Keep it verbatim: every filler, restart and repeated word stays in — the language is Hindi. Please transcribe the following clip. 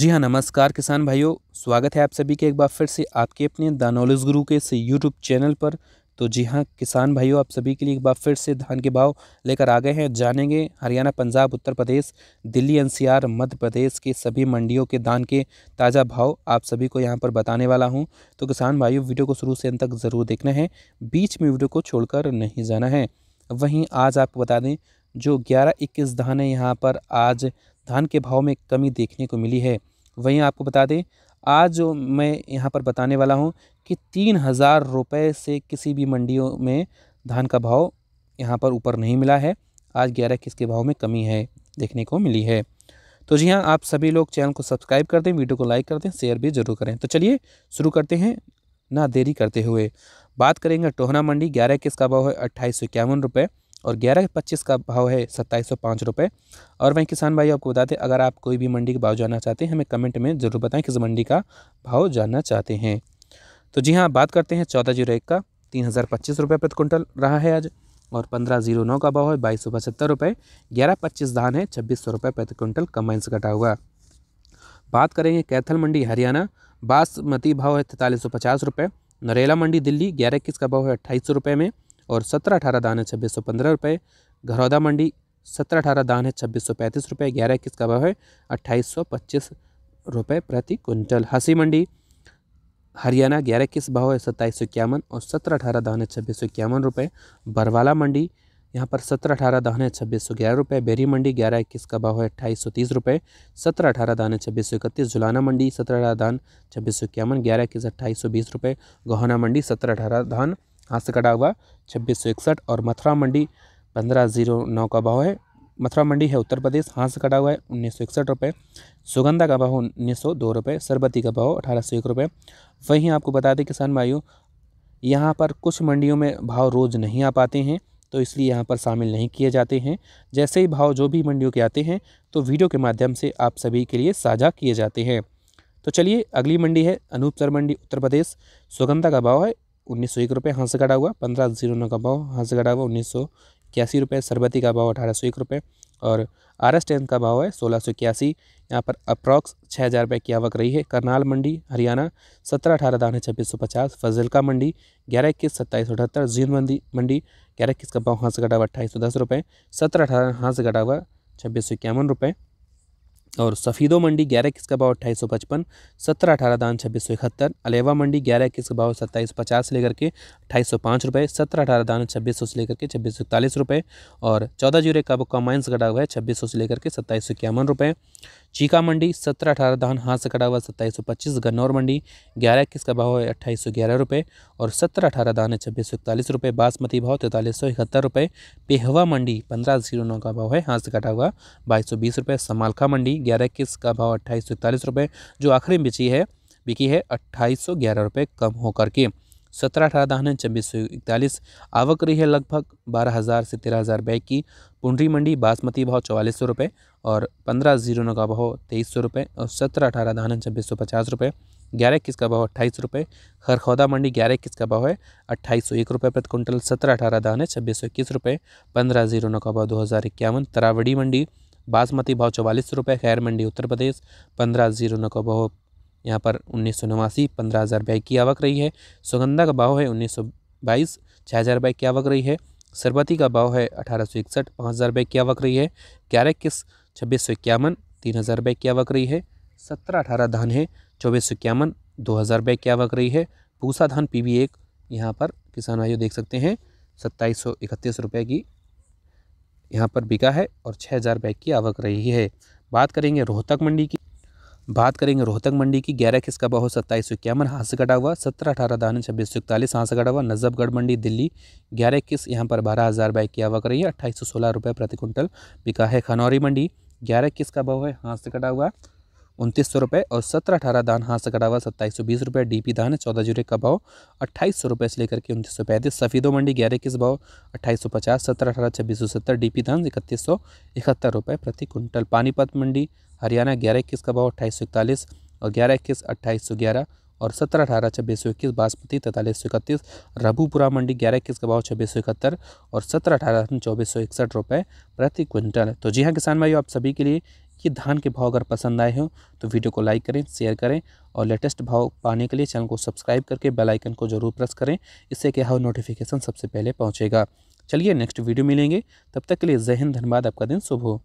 जी हाँ, नमस्कार किसान भाइयों, स्वागत है आप सभी के एक बार फिर से आपके अपने द नॉलेज गुरु के इस यूट्यूब चैनल पर। तो जी हाँ किसान भाइयों, आप सभी के लिए एक बार फिर से धान के भाव लेकर आ गए हैं। जानेंगे Haryana, Punjab, Uttar Pradesh, Delhi N C R, Madhya Pradesh के सभी मंडियों के धान के ताज़ा भाव आप सभी को यहाँ पर बताने वाला हूँ। तो किसान भाइयों, वीडियो को शुरू से अंत तक ज़रूर देखना है, बीच में वीडियो को छोड़कर नहीं जाना है। वहीं आज आपको बता दें जो ग्यारह इक्कीस धान है, यहाँ पर आज धान के भाव में कमी देखने को मिली है। वहीं आपको बता दें आज जो मैं यहाँ पर बताने वाला हूँ कि तीन हज़ार रुपये से किसी भी मंडियों में धान का भाव यहाँ पर ऊपर नहीं मिला है। आज ग्यारह किसके भाव में कमी है देखने को मिली है। तो जी हाँ, आप सभी लोग चैनल को सब्सक्राइब कर दें, वीडियो को लाइक कर दें, शेयर भी ज़रूर करें। तो चलिए शुरू करते हैं ना देरी करते हुए। बात करेंगे टोहना मंडी, ग्यारह किसका भाव है अट्ठाईस सौ इक्यावन रुपये और ग्यारह पच्चीस का भाव है सत्ताईस सौ पाँच रुपये। और वहीं किसान भाई आपको बताते हैं, अगर आप कोई भी मंडी का भाव जानना चाहते हैं हमें कमेंट में ज़रूर बताएं किस मंडी का भाव जानना चाहते हैं। तो जी हाँ, बात करते हैं चौदह जीरो एक का, तीन हज़ार पच्चीस रुपये प्रति कुंटल रहा है आज। और पंद्रह जीरो नौ का भाव है बाईस सौ पचहत्तर रुपये। ग्यारह पच्चीस धान है छब्बीस सौ रुपये प्रति कुंटल कम्बाइन से कटा हुआ। बात करेंगे कैथल मंडी हरियाणा, बासमती भाव है तैंतालीस सौ पचास रुपये। नरेला मंडी दिल्ली, ग्यारह इक्कीस का भाव है अट्ठाईस सौ रुपये में और सत्रह अठारह दान है छब्बीस सौ पंद्रह रुपये। घरौदा मंडी, सत्रह अठारह दान है छब्बीस सौ पैंतीस रुपये। ग्यारह इक्कीस का भाव है अट्ठाईस सौ पच्चीस रुपये प्रति कुंटल। हंसी मंडी हरियाणा, ग्यारह इक्कीस भाव है सत्ताईस सौ इक्यावन और सत्रह अठारह दान है छब्बीस सौ इक्यावन रुपये। बरवाला मंडी यहाँ पर सत्रह अठारह दान है छब्बीस सौ ग्यारह रुपये। बेरी मंडी, ग्यारह इक्कीस का भाव है अट्ठाईस सौ तीस रुपये। सत्रह अठारह दान है छब्बीस सौ इकतीस। जुलाना मंडी, सत्रह अठारह दान छब्बीस सौ इक्यावन। ग्यारह इक्कीस अट्ठाईस सौ बीस रुपये। गोहाना मंडी, सत्रह अठारह दान हाथ से कटा हुआ छब्बीस सौ इकसठ। और मथुरा मंडी, पंद्रह जीरो नौ का भाव है, मथुरा मंडी है उत्तर प्रदेश, हाथ से कटा हुआ है उन्नीस सौ इकसठ रुपये। सुगंधा का भाव उन्नीस सौ दो रुपये। सरबती का भाव अठारह सौ एक रुपये। वहीं आपको बता दें किसान भाइयों, यहाँ पर कुछ मंडियों में भाव रोज़ नहीं आ पाते हैं तो इसलिए यहाँ पर शामिल नहीं किए जाते हैं। जैसे ही भाव जो भी मंडियों के आते हैं तो वीडियो के माध्यम से आप सभी के लिए साझा किए जाते हैं। तो चलिए, अगली मंडी है अनूपसर मंडी उत्तर प्रदेश। सुगंधा का भाव है उन्नीस सौ एक रुपये, हाथ से कटा हुआ। पंद्रह जीरो नौ का भाव हाथ से कटा हुआ उन्नीस सौ इक्यासी रुपये। सरबती का भाव अठारह सौ एक रुपये और आर एस टेन का भाव है सोलह सौ इक्यासी। यहाँ पर अप्रॉक्स छः हज़ार रुपये की आवक रही है। करनाल मंडी हरियाणा, सत्रह अठारह दान है छब्बीस सौ पचास। फजिल्का मंडी, ग्यारह इक्कीस सत्ताईस सौ अठहत्तर। जींद मंडी मंडी ग्यारह इक्कीस का भाव हाथ से कटा हुआ अट्ठाईस सौ दस रुपये। सत्रह अठारह हाथ से कटा हुआ छब्बीस सौ इक्यावन रुपये। और सफ़ीदो मंडी, ग्यारह इक्कीस का भाव अट्ठाईस सौ पचपन। सत्रह अठारह दान छब्बीस सौ इकहत्तर। अलेवा मंडी, ग्यारह इक्कीस का भाव सत्ताईस सौ पचास लेकर के अट्ठाईस सौ पाँच रुपये। सत्रह अठारह दान छब्बीस सौ से लेकर के छब्बीस सौ इकतालीस रुपये। और चौदह जीरो का कम्बाइन से कटा हुआ है छब्बीस सौ से लेकर के सत्ताईस सौ इक्यावन रुपये। चीका मंडी, सत्रह अठारह दान हाथ से कटा हुआ सत्ताईस सौ पच्चीस। गन्नौर मंडी, ग्यारह इक्कीस का भाव है अट्ठाईस सौ ग्यारह रुपये और सत्रह अठारह दान है छब्बीस सौ इकतालीस रुपये। बासमती भाव तैंतालीस सौ इकहत्तर रुपये। पेहवा मंडी, पंद्रह जीरो नौ का भाव है हाथ से कटा हुआ बाईस सौ बीस रुपये। समालखा मंडी, ग्यारह इक्कीस का भाव अट्ठाईस सौ इकतालीस रुपये, जो आखिरी में बिकी है बिकी है अट्ठाईस सौ ग्यारह रुपये कम होकर के। सत्रह अठारह दान है छब्बीस सौ इकतालीस। आवक रही है लगभग बारह हज़ार से तेरह हज़ार बैग की। पुंडरी मंडी, बासमती भाव चौवालीस सौ रुपये और पंद्रह जीरो नौ का भाव तेईस सौ रुपये और सत्रह अठारह दान है छब्बीस सौ पचास रुपये। ग्यारह इक्कीस का भाव अट्ठाईस रुपये। खरखौदा मंडी, ग्यारह इक्कीस का भाव है अट्ठाईस सौ एक रुपये प्रति कुंटल। सत्रह अठारह दान है छब्बीस सौ इक्कीस रुपये। पंद्रह जीरो नौ का भाव दो हज़ार इक्यावन। तरावड़ी मंडी, बासमती भाव चौवालीस सौ रुपये। खैर मंडी उत्तर प्रदेश, पंद्रह जीरो नौ का भाव यहाँ पर उन्नीस सौ नवासी। पंद्रह हज़ार रुपये की आवक रही है। सुगंधा का भाव है उन्नीस सौ बाईस, छः हज़ार रुपये की आवक रही है। सरबती का भाव है अठारह सौ इकसठ, पाँच हज़ार रुपये की आवक रही है। ग्यारह इक्कीस छब्बीस सौ इक्यावन, तीन हज़ार रुपये की आवक रही है। सत्रह अठारह धान है चौबीस सौ इक्यावन, दो हज़ार रुपये की आवक रही है। पूसा धान पी बी एक यहाँ पर किसान भाइयों देख सकते हैं सत्ताईस सौ इकतीस रुपये की यहाँ पर बिका है और छः हज़ार रुपये की आवक रही है। बात करेंगे रोहतक मंडी की बात करेंगे रोहतक मंडी की ग्यारह इक्कीस का भाव सत्ताईस सौ इक्यावन हाथ से कटा हुआ। सत्रह अठारह दान छब्बीस सौ इकतालीस हाथ से कटा हुआ। नजफगढ़ मंडी दिल्ली, ग्यारह इक्कीस यहाँ पर बारह हज़ार रुपये की आवक रही है। अट्ठाईस सौ सोलह रुपये प्रति कुंटल बिका है। खनौरी मंडी, ग्यारह इक्कीस का भाव है हाथ से कटा हुआ उनतीस सौ रुपये और सत्रह अठारह दान हाथ से कटा हुआ सत्ताईस सौ बीस रुपये। डी पी दान है चौदह जीरो का भाव अट्ठाईस सौ रुपये से लेकर के उनतीस सौ पैंतीस। सफ़ीदो मंडी, ग्यारह इक्कीस भाव अट्ठाईस सौ पचास। सत्रह अठारह छब्बीस सौ सत्तर। डी पी दान इकतीस सौ इकहत्तर रुपये प्रति कुंटल। पानीपत मंडी हरियाणा, ग्यारह इक्कीस का भाव अट्ठाईस सौ इकतालीस और ग्यारह इक्कीस अट्ठाईस सौ ग्यारह और सत्रह अठारह छब्बीस सौ इक्कीस। बासमती तैंतालीस सौ इकतीस। रघुपुरा मंडी, ग्यारह इक्कीस का भाव छब्बीस सौ इकहत्तर और सत्रह अठारह चौबीस सौ इकसठ रुपये प्रति क्विंटल। तो जी हाँ किसान भाइयों, आप सभी के लिए ये धान के भाव अगर पसंद आए हो तो वीडियो को लाइक करें, शेयर करें और लेटेस्ट भाव पाने के लिए चैनल को सब्सक्राइब करके बेल आइकन को जरूर प्रेस करें, इससे क्या हो नोटिफिकेशन सबसे पहले पहुँचेगा। चलिए नेक्स्ट वीडियो मिलेंगे, तब तक के लिए जय हिंद, धन्यवाद, आपका दिन शुभ हो।